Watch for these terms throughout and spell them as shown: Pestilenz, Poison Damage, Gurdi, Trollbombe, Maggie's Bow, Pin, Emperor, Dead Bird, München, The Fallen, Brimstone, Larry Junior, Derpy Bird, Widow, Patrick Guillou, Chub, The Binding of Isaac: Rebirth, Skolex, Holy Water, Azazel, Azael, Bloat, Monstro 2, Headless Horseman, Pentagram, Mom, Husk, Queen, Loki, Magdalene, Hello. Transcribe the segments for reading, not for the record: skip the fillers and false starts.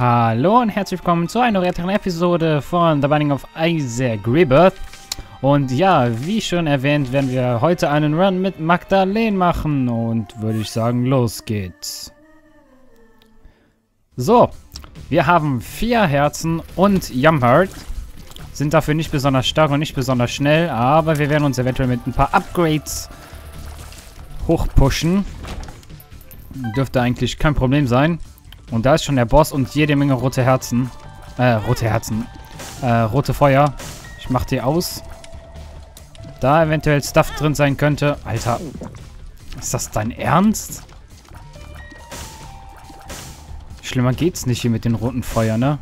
Hallo und herzlich willkommen zu einer weiteren Episode von The Binding of Isaac: Rebirth. Und ja, wie schon erwähnt, werden wir heute einen Run mit Magdalene machen und würde ich sagen, los geht's. So, wir haben 4 Herzen und Yumheart. Sind dafür nicht besonders stark und nicht besonders schnell, aber wir werden uns eventuell mit ein paar Upgrades hochpushen. Dürfte eigentlich kein Problem sein. Und da ist schon der Boss und jede Menge rote Herzen. Rote Feuer. Ich mach die aus. Da eventuell Stuff drin sein könnte. Alter, ist das dein Ernst? Schlimmer geht's nicht hier mit den roten Feuer, ne?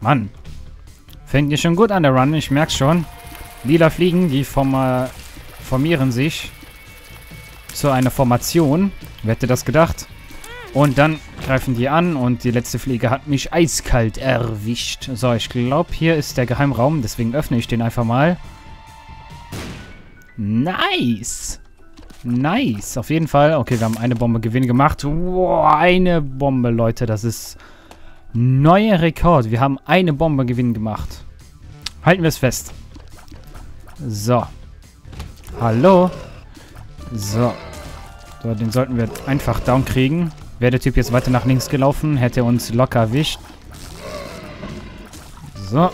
Mann. Fängt ihr schon gut an der Run, ich merk's schon. Lila Fliegen, die formieren sich zu einer Formation. Wer hätte das gedacht? Und dann greifen die an und die letzte Fliege hat mich eiskalt erwischt. So, ich glaube, hier ist der Geheimraum, deswegen öffne ich den einfach mal. Nice! Nice, auf jeden Fall. Okay, wir haben eine Bombe Gewinn gemacht. Wow, eine Bombe, Leute, das ist neuer Rekord. Wir haben eine Bombe Gewinn gemacht. Halten wir es fest. So. Hallo. So. So, den sollten wir einfach down kriegen. Wäre der Typ jetzt weiter nach links gelaufen, hätte er uns locker erwischt. So.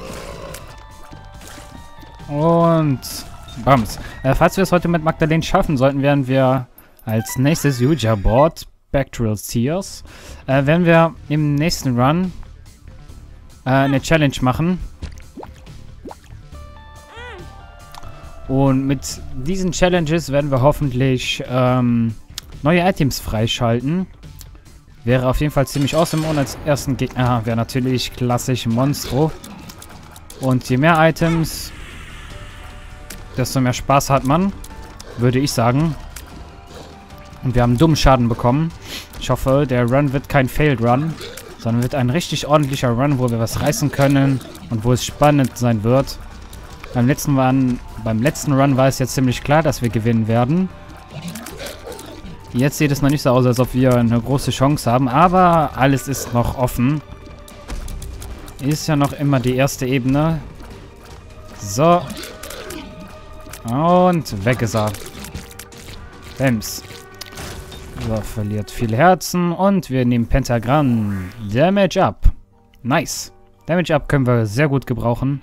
Und bams. Falls wir es heute mit Magdalene schaffen sollten, werden wir als nächstes Uja-Board, Spectral Tiers, werden wir im nächsten Run eine Challenge machen. Und mit diesen Challenges werden wir hoffentlich neue Items freischalten. Wäre auf jeden Fall ziemlich awesome. Und als ersten Gegner wäre natürlich klassisch Monstro. Und je mehr Items, desto mehr Spaß hat man, würde ich sagen. Und wir haben dummen Schaden bekommen. Ich hoffe, der Run wird kein Failed Run, sondern wird ein richtig ordentlicher Run, wo wir was reißen können und wo es spannend sein wird. Beim letzten Run war es jetzt ziemlich klar, dass wir gewinnen werden. Jetzt sieht es noch nicht so aus, als ob wir eine große Chance haben, aber alles ist noch offen. Ist ja noch immer die erste Ebene. So. Und weg ist er. Bams. So, verliert viele Herzen und wir nehmen Pentagram. Damage up. Nice. Damage up können wir sehr gut gebrauchen.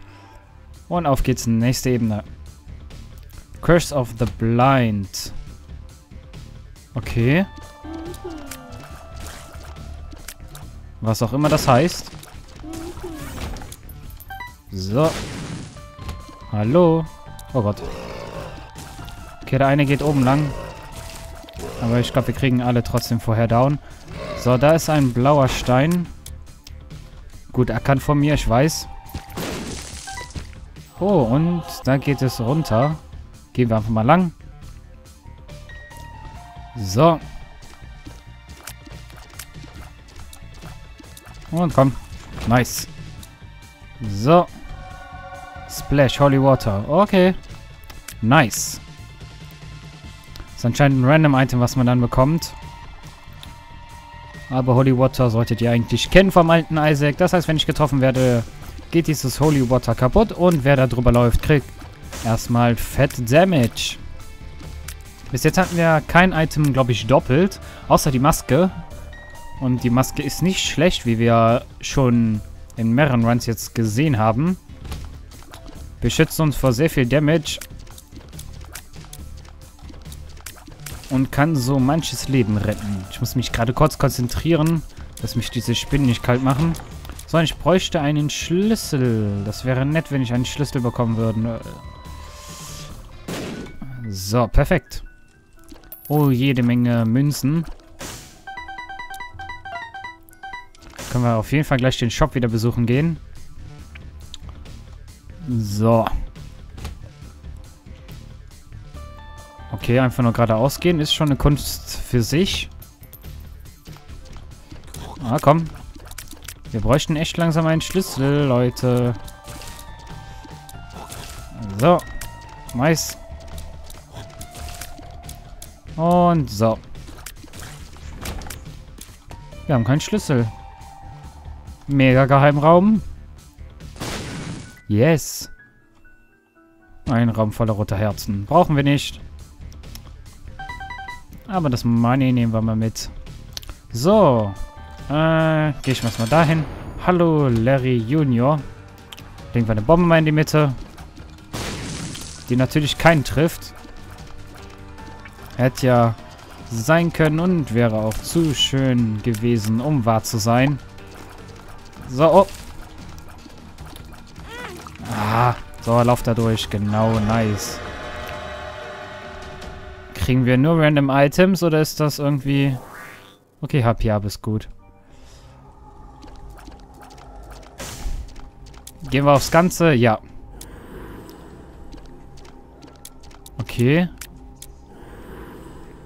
Und auf geht's in die nächste Ebene. Curse of the Blind. Okay. Was auch immer das heißt. So. Hallo. Oh Gott. Okay, der eine geht oben lang. Aber ich glaube, wir kriegen alle trotzdem vorher down. So, da ist ein blauer Stein. Gut erkannt von mir, ich weiß. Oh, und da geht es runter. Gehen wir einfach mal lang. So. Und komm. Nice. So. Splash, Holy Water. Okay. Nice. Ist anscheinend ein random Item, was man dann bekommt. Aber Holy Water solltet ihr eigentlich kennen vom alten Isaac. Das heißt, wenn ich getroffen werde, geht dieses Holy Water kaputt. Und wer da drüber läuft, kriegt erstmal fett Damage. Bis jetzt hatten wir kein Item, glaube ich, doppelt, außer die Maske. Und die Maske ist nicht schlecht, wie wir schon in mehreren Runs jetzt gesehen haben. Beschützt uns vor sehr viel Damage. Und kann so manches Leben retten. Ich muss mich gerade kurz konzentrieren, dass mich diese Spinnen nicht kalt machen. So, ich bräuchte einen Schlüssel. Das wäre nett, wenn ich einen Schlüssel bekommen würde. So, perfekt. Oh, jede Menge Münzen. Können wir auf jeden Fall gleich den Shop wieder besuchen gehen. So. Okay, einfach nur geradeaus gehen. Ist schon eine Kunst für sich. Ah, komm. Wir bräuchten echt langsam einen Schlüssel, Leute. So. Nice. Und so. Wir haben keinen Schlüssel. Mega Geheimraum. Yes. Ein Raum voller roter Herzen. Brauchen wir nicht. Aber das Money nehmen wir mal mit. So. Gehe ich mal dahin. Hallo, Larry Junior. Legen wir eine Bombe mal in die Mitte. Die natürlich keinen trifft. Hätte ja sein können und wäre auch zu schön gewesen, um wahr zu sein. So, oh. Ah, so, lauf da durch. Genau, nice. Kriegen wir nur random Items oder ist das irgendwie... Okay, HP ist gut. Gehen wir aufs Ganze? Ja. Okay.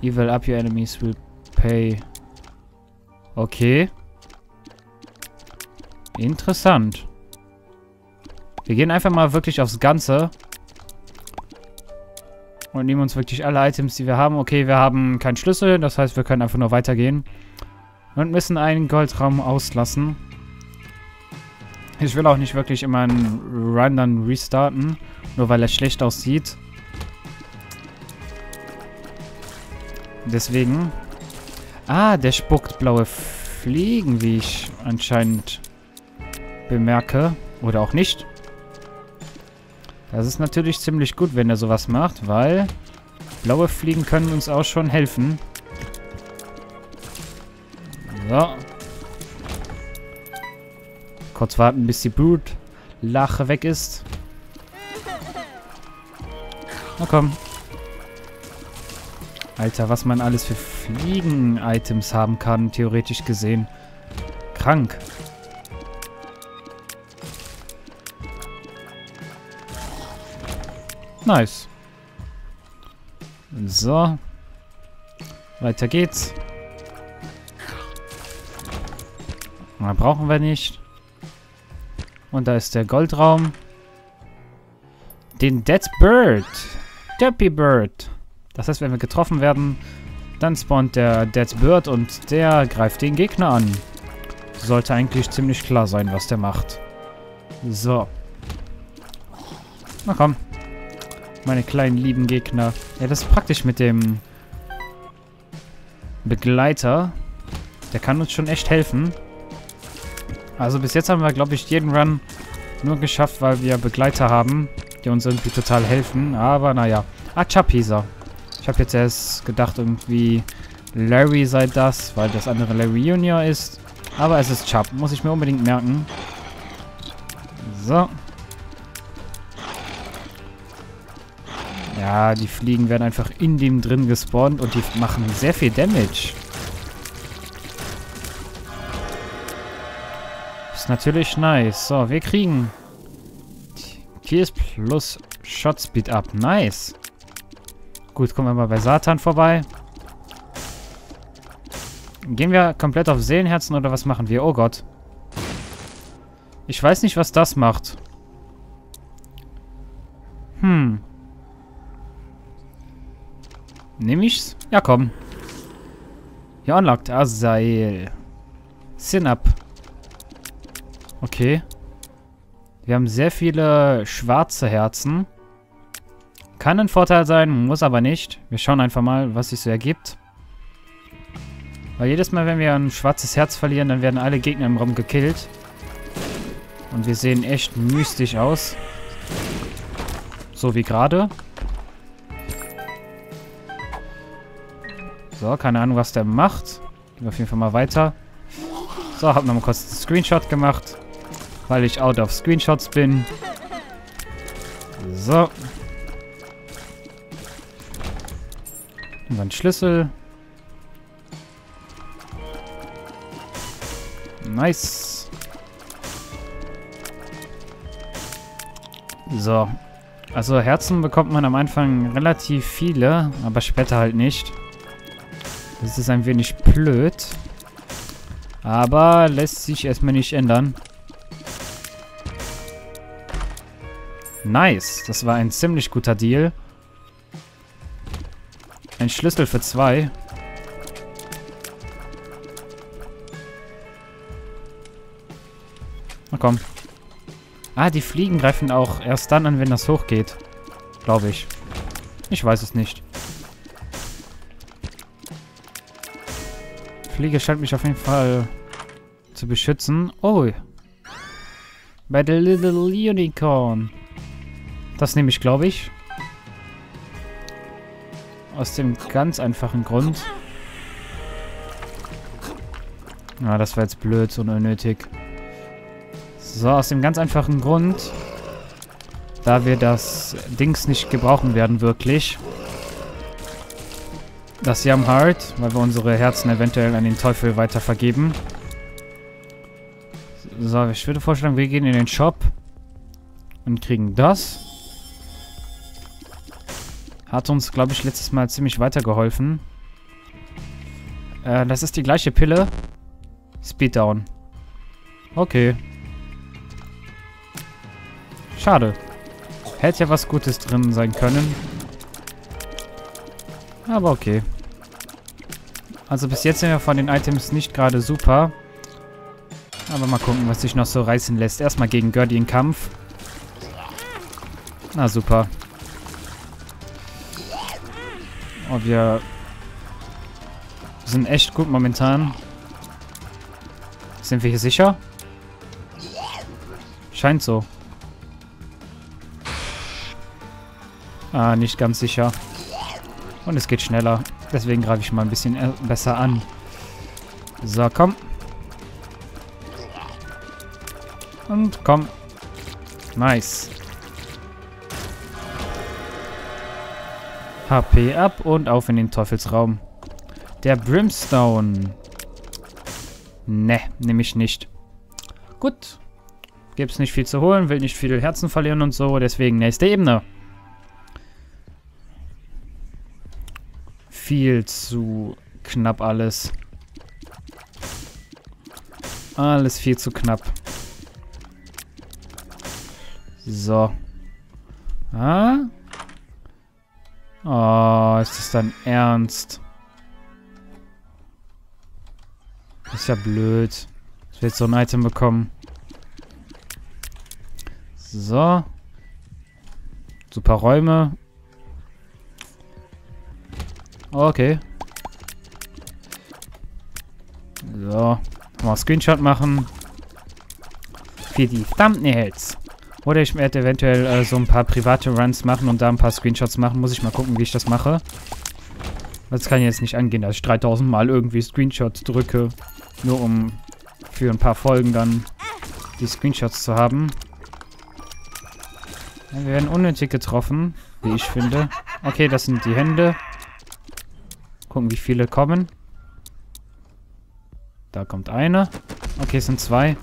Evil up your enemies will pay. Okay. Interessant. Wir gehen einfach mal wirklich aufs Ganze. Und nehmen uns wirklich alle Items, die wir haben. Okay, wir haben keinen Schlüssel. Das heißt, wir können einfach nur weitergehen. Und müssen einen Goldraum auslassen. Ich will auch nicht wirklich immer einen Run dann restarten. Nur weil er schlecht aussieht. Deswegen. Ah, der spuckt blaue Fliegen, wie ich anscheinend bemerke. Oder auch nicht. Das ist natürlich ziemlich gut, wenn er sowas macht, weil blaue Fliegen können uns auch schon helfen. So. Kurz warten, bis die Brutlache weg ist. Na komm. Alter, was man alles für Fliegen-Items haben kann, theoretisch gesehen. Krank. Nice. So. Weiter geht's. Mehr brauchen wir nicht. Und da ist der Goldraum. Den Dead Bird. Derpy Bird. Das heißt, wenn wir getroffen werden, dann spawnt der Dead Bird und der greift den Gegner an. Sollte eigentlich ziemlich klar sein, was der macht. So. Na komm. Meine kleinen lieben Gegner. Ja, das ist praktisch mit dem Begleiter. Der kann uns schon echt helfen. Also bis jetzt haben wir, glaube ich, jeden Run nur geschafft, weil wir Begleiter haben, die uns irgendwie total helfen. Aber naja. Ah, Chub hieß er. Ich habe jetzt erst gedacht, irgendwie Larry sei das, weil das andere Larry Junior ist. Aber es ist Chub. Muss ich mir unbedingt merken. So. Ja, die Fliegen werden einfach in dem drin gespawnt und die machen sehr viel Damage. Ist natürlich nice. So, wir kriegen Kills plus Shot Speed up. Nice. Gut, kommen wir mal bei Satan vorbei. Gehen wir komplett auf Seelenherzen oder was machen wir? Oh Gott. Ich weiß nicht, was das macht. Hm. Nehme ich's? Ja, komm. Hier unlocked. Azael. Sinab. Okay. Wir haben sehr viele schwarze Herzen. Kann ein Vorteil sein, muss aber nicht. Wir schauen einfach mal, was sich so ergibt. Weil jedes Mal, wenn wir ein schwarzes Herz verlieren, dann werden alle Gegner im Raum gekillt. Und wir sehen echt mystisch aus. So wie gerade. So, keine Ahnung, was der macht. Gehen wir auf jeden Fall mal weiter. So, hab nochmal kurz einen Screenshot gemacht. Weil ich out of Screenshots bin. So. Und dann Schlüssel. Nice. So. Also Herzen bekommt man am Anfang relativ viele, aber später halt nicht. Das ist ein wenig blöd. Aber lässt sich erstmal nicht ändern. Nice. Das war ein ziemlich guter Deal. Ein Schlüssel für 2. Na komm. Ah, die Fliegen greifen auch erst dann an, wenn das hochgeht. Glaube ich. Ich weiß es nicht. Fliege scheint mich auf jeden Fall zu beschützen. Oh. Bei der Little Unicorn. Das nehme ich, glaube ich. Aus dem ganz einfachen Grund. Na, das war jetzt blöd und unnötig. So, aus dem ganz einfachen Grund, da wir das Dings nicht gebrauchen werden, wirklich. Das Yum Heart, weil wir unsere Herzen eventuell an den Teufel weiter vergeben. So, ich würde vorschlagen, wir gehen in den Shop und kriegen das. Hat uns, glaube ich, letztes Mal ziemlich weitergeholfen. Das ist die gleiche Pille. Speeddown. Okay. Schade. Hätte ja was Gutes drin sein können. Aber okay. Also bis jetzt sind wir von den Items nicht gerade super. Aber mal gucken, was sich noch so reißen lässt. Erstmal gegen Gurdi in Kampf. Na super. Oh, wir sind echt gut momentan. Sind wir hier sicher? Scheint so. Ah, nicht ganz sicher. Und es geht schneller. Deswegen greife ich mal ein bisschen besser an. So, komm. Und komm. Nice. HP ab und auf in den Teufelsraum. Der Brimstone. Ne, nehme ich nicht. Gut. Gibt's nicht viel zu holen, will nicht viel Herzen verlieren und so. Deswegen nächste Ebene. Viel zu knapp alles. Alles viel zu knapp. So. Ah? Oh, ist das dein Ernst? Ist ja blöd. Ich will jetzt so ein Item bekommen. So. Super Räume. Okay. So. Mal Screenshot machen. Für die Thumbnails. Oder ich werde eventuell so ein paar private Runs machen und da ein paar Screenshots machen. Muss ich mal gucken, wie ich das mache. Das kann jetzt nicht angehen, dass ich 3000 Mal irgendwie Screenshots drücke. Nur um für ein paar Folgen dann die Screenshots zu haben. Ja, wir werden unnötig getroffen, wie ich finde. Okay, das sind die Hände. Gucken, wie viele kommen. Da kommt eine. Okay, es sind zwei.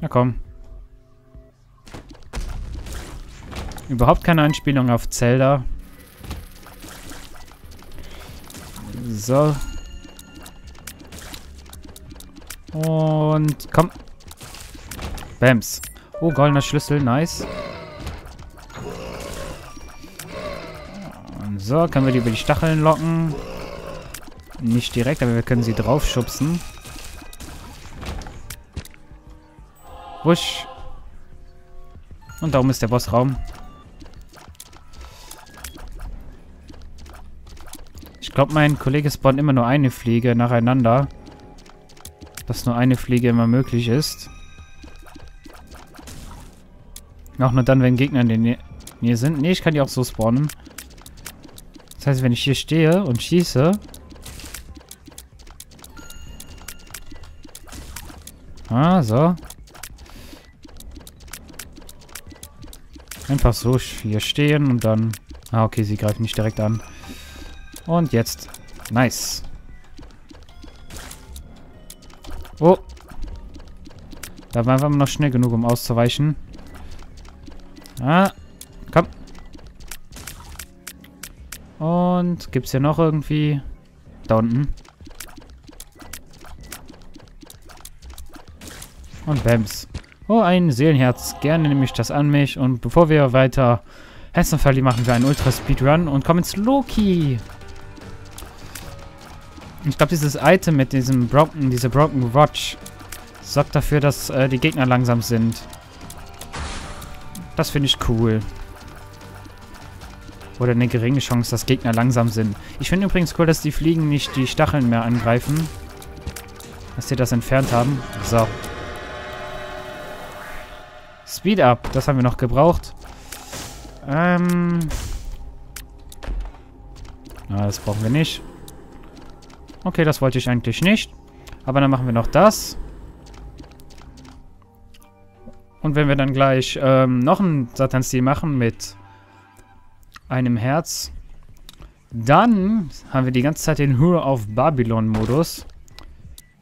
Na komm. Überhaupt keine Anspielung auf Zelda. So. Und komm. Bams. Oh, goldener Schlüssel, nice. Und so, können wir die über die Stacheln locken. Nicht direkt, aber wir können sie draufschubsen. Wusch. Und da oben ist der Bossraum. Ich glaube, mein Kollege spawnt immer nur eine Fliege nacheinander. Dass nur eine Fliege immer möglich ist. Auch nur dann, wenn Gegner in der Nähe sind. Ne, ich kann die auch so spawnen. Das heißt, wenn ich hier stehe und schieße... Ah, so. Einfach so hier stehen und dann... Ah, okay, sie greifen nicht direkt an. Und jetzt. Nice. Oh. Da waren wir noch schnell genug, um auszuweichen. Ah. Komm. Und gibt's hier noch irgendwie... Da unten. Und bams. Oh, ein Seelenherz. Gerne nehme ich das an mich. Und bevor wir weiter Hessen verlieren, machen wir einen Ultra-Speedrun und kommen ins Loki. Ich glaube, dieses Item mit diesem Broken Watch sorgt dafür, dass die Gegner langsam sind. Das finde ich cool. Oder eine geringe Chance, dass Gegner langsam sind. Ich finde übrigens cool, dass die Fliegen nicht die Stacheln mehr angreifen. Dass die das entfernt haben. So. Speed up. Das haben wir noch gebraucht. Na, das brauchen wir nicht. Okay, das wollte ich eigentlich nicht. Aber dann machen wir noch das. Und wenn wir dann gleich noch ein Satansziel machen mit einem Herz, dann haben wir die ganze Zeit den Hero auf Babylon-Modus.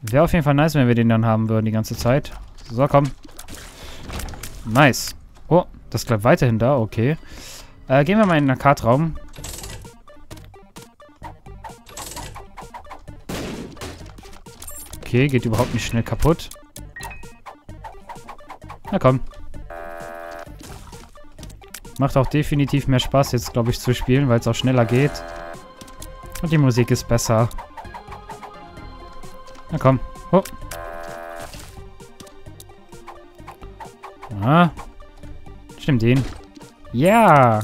Wäre auf jeden Fall nice, wenn wir den dann haben würden die ganze Zeit. So, komm. Nice. Oh, das klappt weiterhin da, okay. Gehen wir mal in den Arcade-Raum. Okay, geht überhaupt nicht schnell kaputt. Na komm. Macht auch definitiv mehr Spaß jetzt, glaube ich, zu spielen, weil es auch schneller geht. Und die Musik ist besser. Na komm. Oh. Ah. Nimm den. Ja.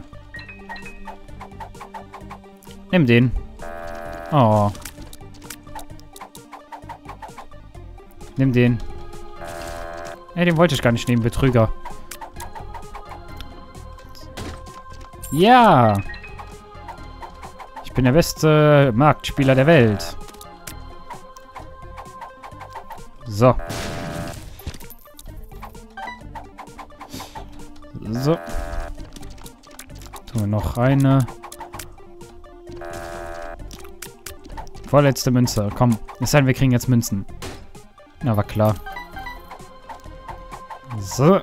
Nimm den. Oh. Nimm den. Ne, den wollte ich gar nicht nehmen, Betrüger. Ja! Ich bin der beste Marktspieler der Welt. So. So. Tun wir noch eine. Vorletzte Münze. Komm. Es sei denn, wir kriegen jetzt Münzen. Na, war klar. So.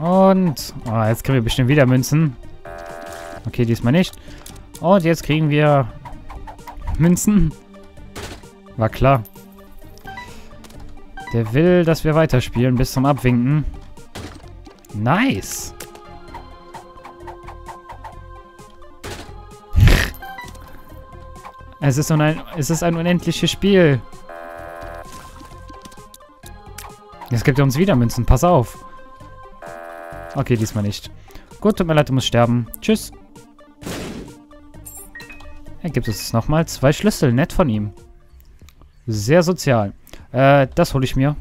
Und... Oh, jetzt kriegen wir bestimmt wieder Münzen. Okay, diesmal nicht. Und jetzt kriegen wir... Münzen. War klar. Der will, dass wir weiterspielen bis zum Abwinken. Nice. Es ist ein unendliches Spiel. Jetzt gibt er uns wieder Münzen. Pass auf. Okay, diesmal nicht. Gut, tut mir leid, du musst sterben. Tschüss. Er gibt es nochmal 2 Schlüssel. Nett von ihm. Sehr sozial. Das hole ich mir.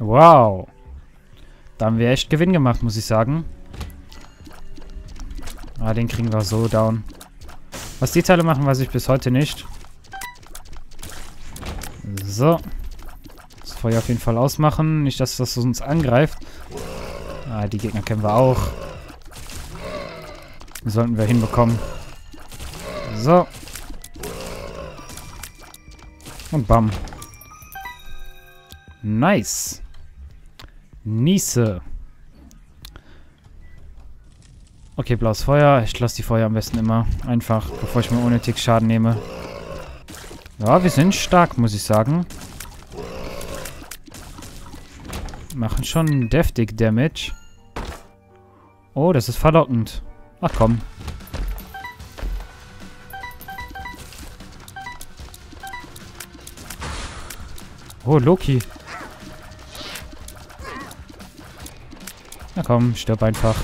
Wow. Da haben wir echt Gewinn gemacht, muss ich sagen. Ah, den kriegen wir so down. Was die Teile machen, weiß ich bis heute nicht. So. Das Feuer auf jeden Fall ausmachen. Nicht, dass das uns angreift. Ah, die Gegner kennen wir auch. Sollten wir hinbekommen. So. Und bam. Nice. Nice. Okay, blaues Feuer. Ich lasse die Feuer am besten immer einfach, bevor ich mir unnötig Schaden nehme. Ja, wir sind stark, muss ich sagen. Machen schon deftig Damage. Oh, das ist verlockend. Ach komm. Oh, Loki. Na komm, stirb einfach.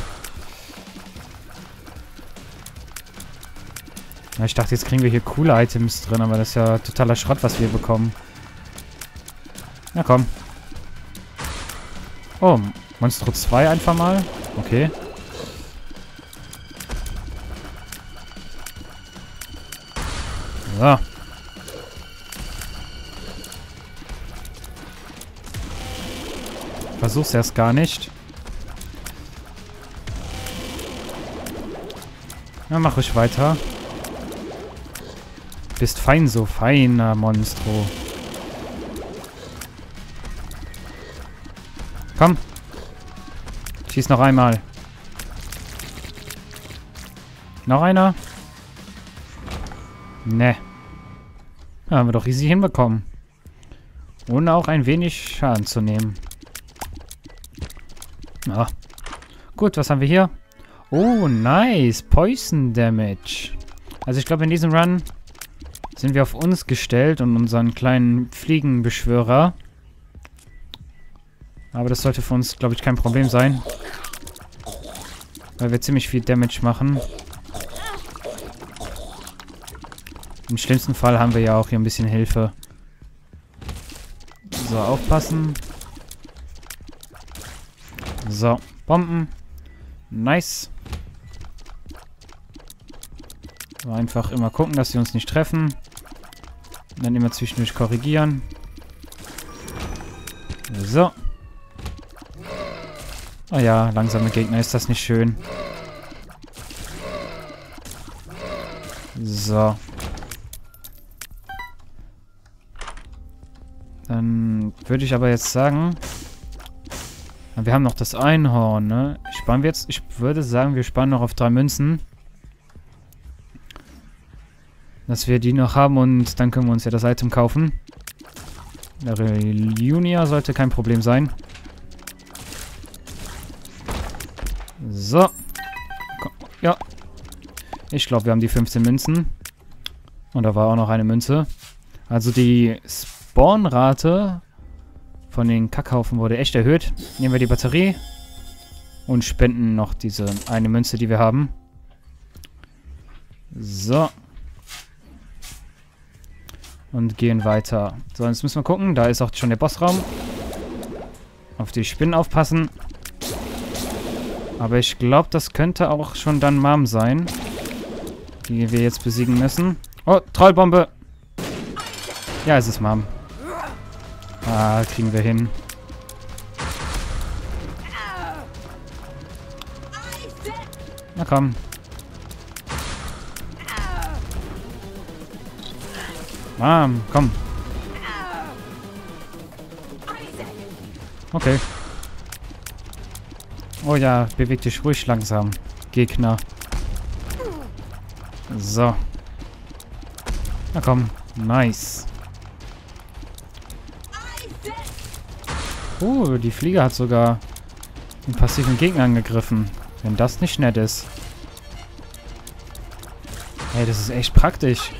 Na, ich dachte, jetzt kriegen wir hier coole Items drin, aber das ist ja totaler Schrott, was wir bekommen. Na komm. Oh, Monstro 2 einfach mal. Okay. So. Versuch's erst gar nicht. Na, mach ich weiter. Bist fein so, feiner Monstro. Komm. Schieß noch einmal. Noch einer? Ne. Ja, haben wir doch easy hinbekommen. Ohne auch ein wenig Schaden zu nehmen. Na. Gut, was haben wir hier? Oh, nice. Poison Damage. Also ich glaube, in diesem Run sind wir auf uns gestellt und unseren kleinen Fliegenbeschwörer. Aber das sollte für uns, glaube ich, kein Problem sein. Weil wir ziemlich viel Damage machen. Im schlimmsten Fall haben wir ja auch hier ein bisschen Hilfe. So, aufpassen. So, Bomben. Nice. So, einfach immer gucken, dass sie uns nicht treffen. Und dann immer zwischendurch korrigieren. So. Oh ja, langsame Gegner, ist das nicht schön. So. Dann würde ich aber jetzt sagen... Wir haben noch das Einhorn, ne? Sparen wir jetzt... Ich würde sagen, wir sparen noch auf 3 Münzen. Dass wir die noch haben und dann können wir uns ja das Item kaufen. Larry Junior sollte kein Problem sein. So. Ja. Ich glaube, wir haben die 15 Münzen. Und da war auch noch eine Münze. Also die Spawnrate von den Kackhaufen wurde echt erhöht. Nehmen wir die Batterie und spenden noch diese eine Münze, die wir haben. So. Und gehen weiter. So, jetzt müssen wir gucken. Da ist auch schon der Bossraum. Auf die Spinnen aufpassen. Aber ich glaube, das könnte auch schon dann Mom sein, die wir jetzt besiegen müssen. Oh, Trollbombe! Ja, es ist Mom. Ah, kriegen wir hin. Na komm. Mom, komm. Okay. Oh ja, beweg dich ruhig langsam, Gegner. So. Na komm, nice. Oh, die Fliege hat sogar den passiven Gegner angegriffen. Wenn das nicht nett ist. Hey, das ist echt praktisch.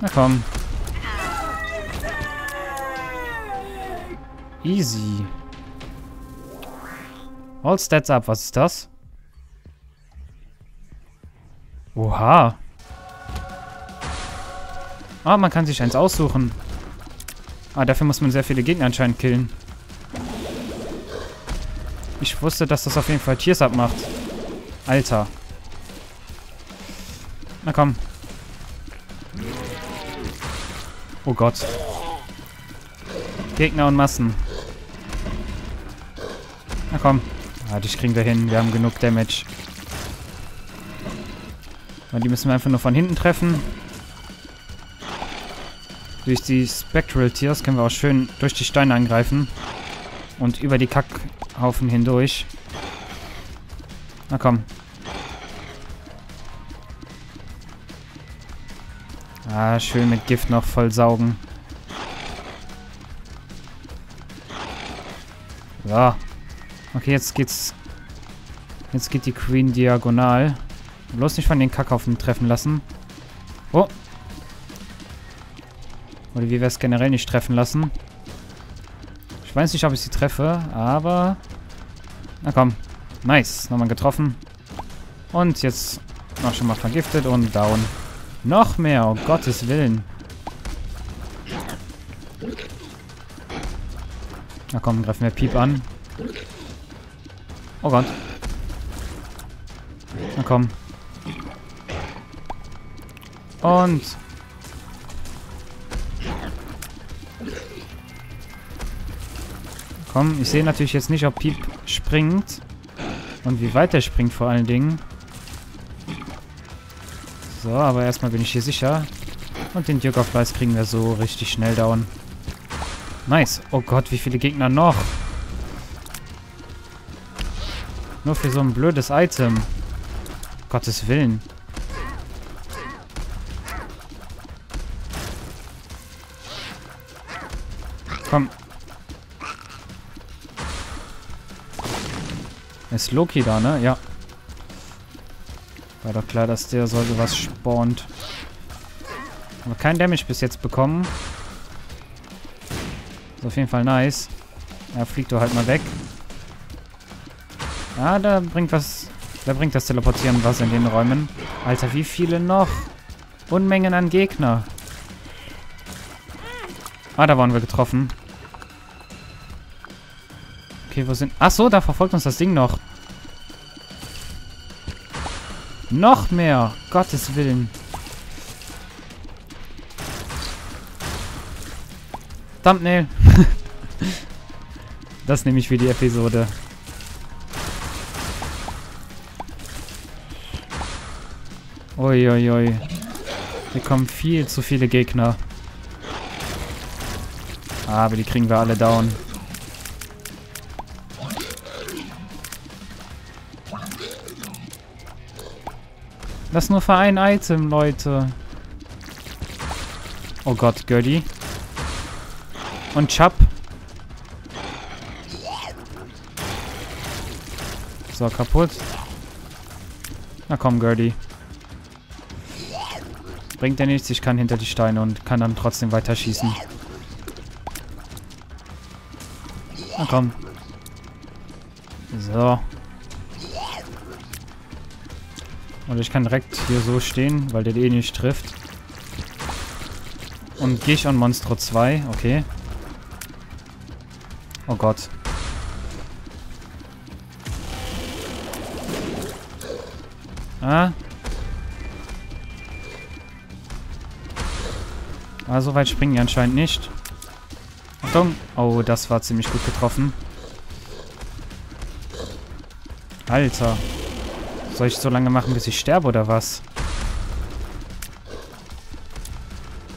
Na komm. Easy. All Stats up, was ist das? Oha. Ah, man kann sich eins aussuchen. Ah, dafür muss man sehr viele Gegner anscheinend killen. Ich wusste, dass das auf jeden Fall Tiers up macht. Alter. Na komm. Oh Gott. Gegner und Massen. Na komm. Ah, dich kriegen wir hin. Wir haben genug Damage. Und die müssen wir einfach nur von hinten treffen. Durch die Spectral Tiers können wir auch schön durch die Steine angreifen. Und über die Kackhaufen hindurch. Na komm. Ah, schön mit Gift noch voll saugen. So. Okay, jetzt geht's. Jetzt geht die Queen diagonal. Bloß nicht von den Kackhaufen treffen lassen. Oh. Oder wie wir es generell nicht treffen lassen. Ich weiß nicht, ob ich sie treffe, aber... Na komm. Nice. Nochmal getroffen. Und jetzt noch schon mal vergiftet und down. Noch mehr, um Gottes Willen. Na komm, greifen wir Piep an. Oh Gott. Na komm. Und... Komm, ich sehe natürlich jetzt nicht, ob Piep springt. Und wie weit er springt vor allen Dingen. So, aber erstmal bin ich hier sicher. Und den Dürgerfleiß kriegen wir so richtig schnell down. Nice. Oh Gott, wie viele Gegner noch? Nur für so ein blödes Item. Gottes Willen. Komm. Ist Loki da, ne? Ja. War doch klar, dass der so was spawnt. Aber kein Damage bis jetzt bekommen. Ist auf jeden Fall nice. Ja, fliegt doch halt mal weg. Ja, da bringt was. Da bringt das Teleportieren was in den Räumen. Alter, wie viele noch? Unmengen an Gegner. Ah, da waren wir getroffen. Okay, wo sind... Achso, da verfolgt uns das Ding noch. Noch mehr. Gottes Willen. Thumbnail. Das nehme ich für die Episode. Uiuiui. Hier kommen viel zu viele Gegner. Aber die kriegen wir alle down. Das nur für ein Item, Leute. Oh Gott, Gurdi. Und Chub. So, kaputt. Na komm, Gurdi. Bringt ja nichts, ich kann hinter die Steine und kann dann trotzdem weiter schießen. Na komm. So. Und ich kann direkt hier so stehen, weil der eh nicht trifft. Und gehe ich an Monstro 2, okay. Oh Gott. Ah. Ah, so weit springen die anscheinend nicht. Achtung. Oh, das war ziemlich gut getroffen. Alter. Soll ich so lange machen, bis ich sterbe, oder was?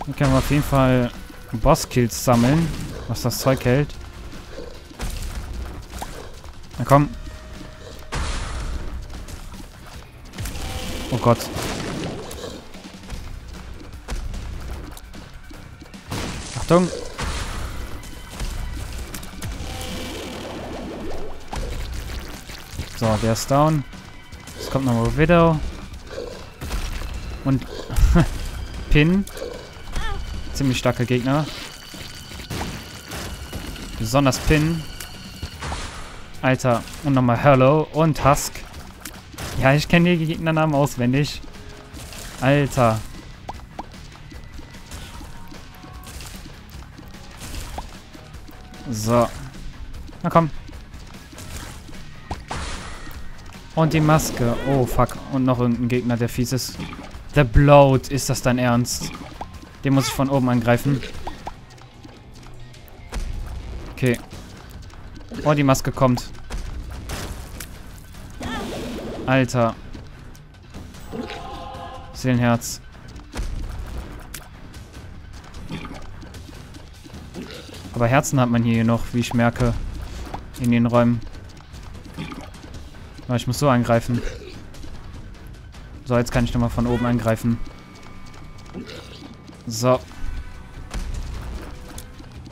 Hier können wir auf jeden Fall Boss-Kills sammeln, was das Zeug hält. Na komm. Oh Gott. Achtung. So, der ist down. Jetzt kommt nochmal Widow. Und Pin. Ziemlich starke Gegner. Besonders Pin. Alter. Und nochmal Hello und Husk. Ja, ich kenne die Gegnernamen auswendig. Alter. So. Na komm. Und die Maske. Oh, fuck. Und noch irgendein Gegner, der fies ist. Der Bloat. Ist das dein Ernst? Den muss ich von oben angreifen. Okay. Oh, die Maske kommt. Alter. Seelenherz. Aber Herzen hat man hier noch, wie ich merke. In den Räumen. Ich muss so angreifen. So, jetzt kann ich nochmal von oben angreifen. So.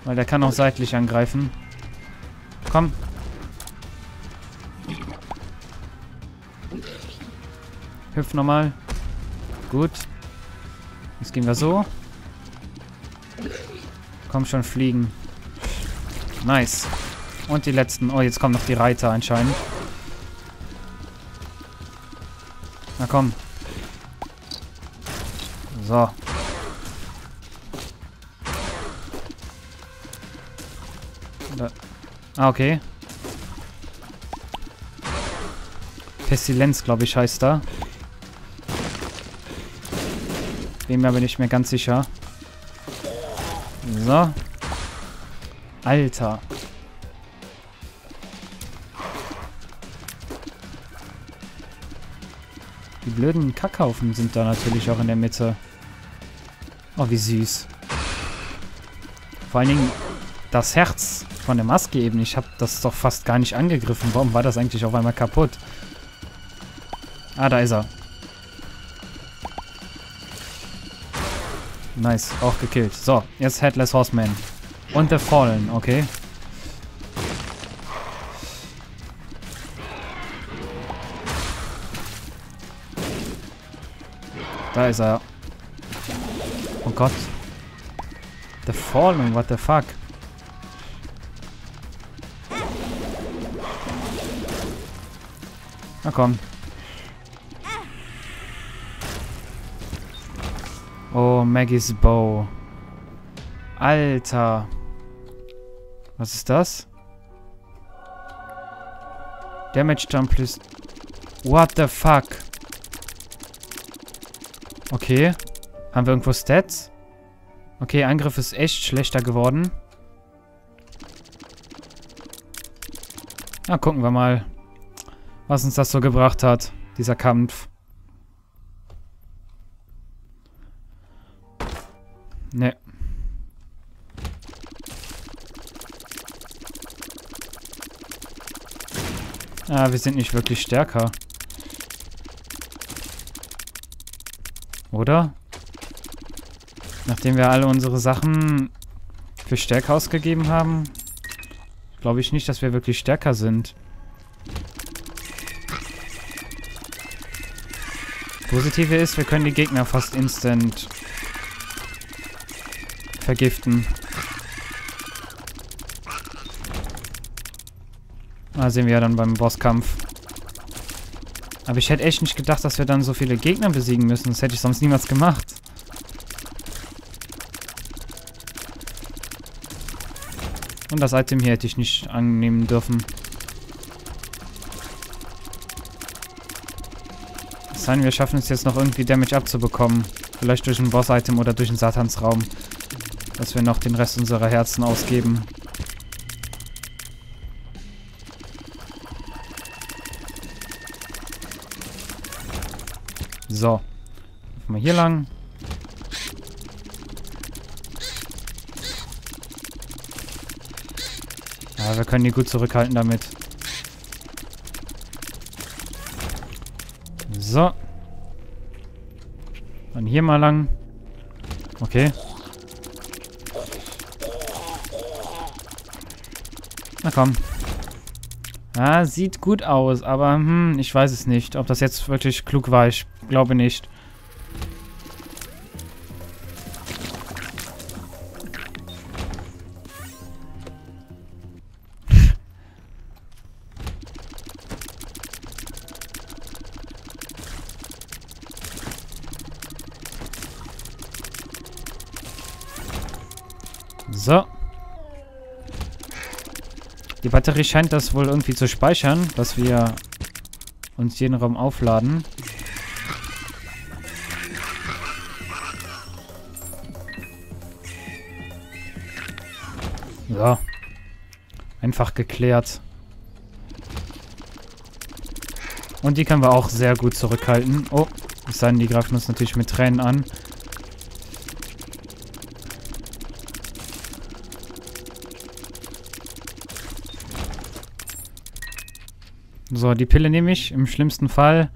Weil der kann auch seitlich angreifen. Komm. Hüpf nochmal. Gut. Jetzt gehen wir so. Komm schon, fliegen. Nice. Und die letzten. Oh, jetzt kommen noch die Reiter anscheinend. Na komm. So. Da. Ah, okay. Pestilenz, glaube ich, heißt da. Bin mir aber nicht mehr ganz sicher. So. Alter. Die blöden Kackhaufen sind da natürlich auch in der Mitte. Oh, wie süß. Vor allen Dingen das Herz von der Maske eben. Ich habe das doch fast gar nicht angegriffen. Warum war das eigentlich auf einmal kaputt? Ah, da ist er. Nice, auch gekillt. So, jetzt Headless Horseman. Und The Fallen, okay. Da ist er. Oh Gott. The Fallen, what the fuck? Na komm. Oh, Maggie's Bow. Alter. Was ist das? Damage Jump plus... What the fuck? Okay. Haben wir irgendwo Stats? Okay, Angriff ist echt schlechter geworden. Na, gucken wir mal, was uns das so gebracht hat, dieser Kampf. Ne. Ah, wir sind nicht wirklich stärker. Oder? Nachdem wir alle unsere Sachen für stärker ausgegeben haben, glaube ich nicht, dass wir wirklich stärker sind. Positive ist, wir können die Gegner fast instant vergiften. Ah, sehen wir ja dann beim Bosskampf. Aber ich hätte echt nicht gedacht, dass wir dann so viele Gegner besiegen müssen. Das hätte ich sonst niemals gemacht. Und das Item hier hätte ich nicht annehmen dürfen. Es sei denn, wir schaffen es jetzt noch irgendwie Damage abzubekommen. Vielleicht durch ein Boss-Item oder durch einen Satansraum. Dass wir noch den Rest unserer Herzen ausgeben. So. Mal hier lang. Ja, wir können die gut zurückhalten damit. So. Dann hier mal lang. Okay. Na komm. Ah, sieht gut aus, aber ich weiß es nicht, ob das jetzt wirklich klug war. Ich glaube nicht. So. Die Batterie scheint das wohl irgendwie zu speichern, dass wir uns jeden Raum aufladen. So. Einfach geklärt. Und die können wir auch sehr gut zurückhalten. Oh, es sei denn, die greifen uns natürlich mit Tränen an. So, die Pille nehme ich. Im schlimmsten Fall.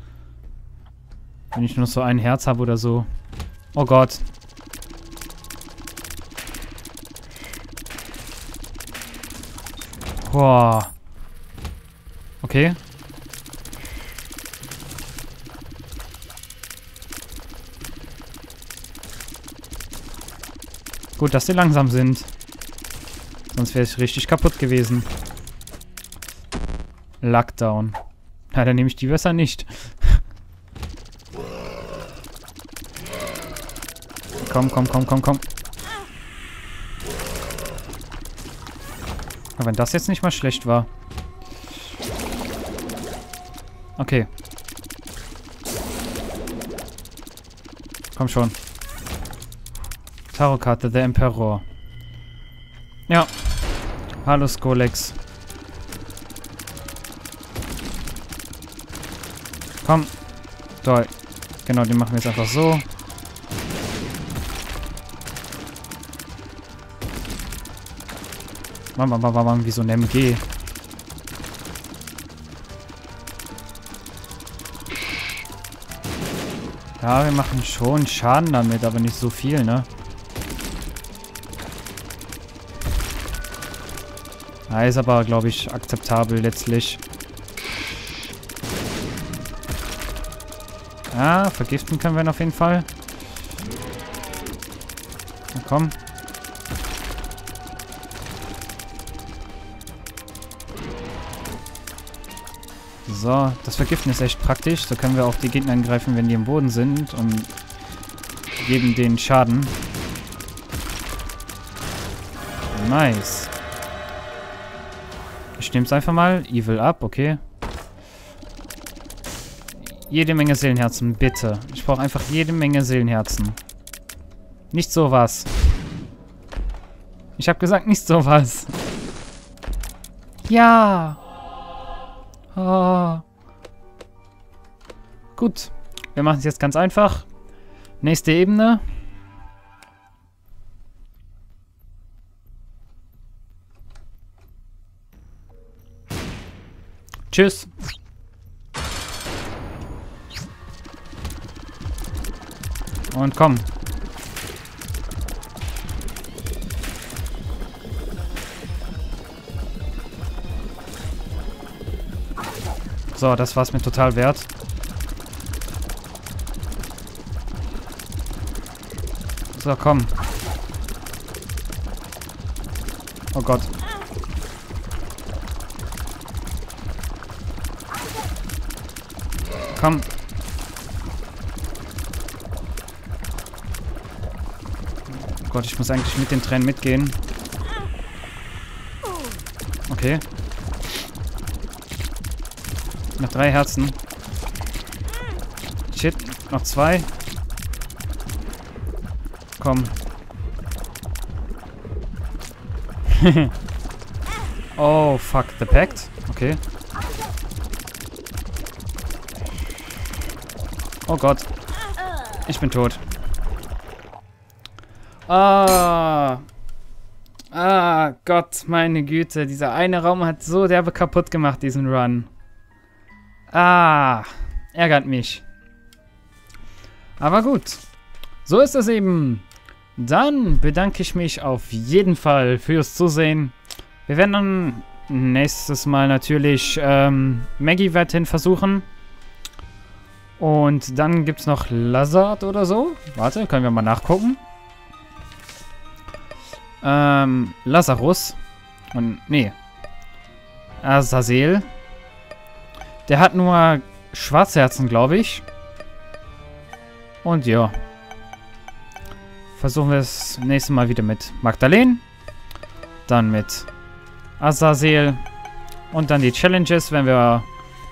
Wenn ich nur so ein Herz habe oder so. Oh Gott. Boah. Okay. Gut, dass die langsam sind. Sonst wäre ich richtig kaputt gewesen. Lockdown. Na, dann nehme ich die besser nicht. Komm, komm, komm, komm, komm. Aber wenn das jetzt nicht mal schlecht war. Okay. Komm schon. Tarotkarte, The Emperor. Ja. Hallo, Skolex. Komm. Toll. Genau, die machen wir jetzt einfach so. Mann, Mann, Mann, Mann, wie so ein MG. Ja, wir machen schon Schaden damit, aber nicht so viel, ne? Ja, ist aber, glaube ich, akzeptabel letztlich. Ah, vergiften können wir ihn auf jeden Fall. Na komm. So, das Vergiften ist echt praktisch. So können wir auch die Gegner angreifen, wenn die im Boden sind und geben denen Schaden. Nice. Ich nehme es einfach mal. Evil ab, okay. Jede Menge Seelenherzen, bitte. Ich brauche einfach jede Menge Seelenherzen. Nicht sowas. Ich habe gesagt, nicht sowas. Ja! Oh. Gut. Wir machen es jetzt ganz einfach. Nächste Ebene. Tschüss. Und komm. So, das war's mir total wert. So, komm. Oh Gott. Komm. Oh Gott, ich muss eigentlich mit den Tränen mitgehen. Okay. Noch 3 Herzen. Shit, noch 2. Komm. Oh, fuck, the Pact. Okay. Oh Gott. Ich bin tot. Ah. Ah, Gott, meine Güte. Dieser eine Raum hat so derbe kaputt gemacht, diesen Run. Ah. Ärgert mich. Aber gut. So ist das eben. Dann bedanke ich mich auf jeden Fall fürs Zusehen. Wir werden dann nächstes Mal natürlich Maggie weiterhin versuchen. Und dann gibt es noch Lazard oder so. Warte, können wir mal nachgucken. Lazarus. Und, nee. Azazel. Der hat nur Schwarzherzen, glaube ich. Und ja. Versuchen wir es nächstes Mal wieder mit Magdalene. Dann mit Azazel. Und dann die Challenges, wenn wir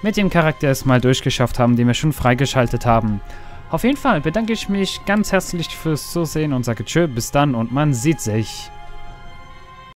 mit dem Charakter erstmal durchgeschafft haben, den wir schon freigeschaltet haben. Auf jeden Fall bedanke ich mich ganz herzlich fürs Zusehen und sage tschö, bis dann und man sieht sich.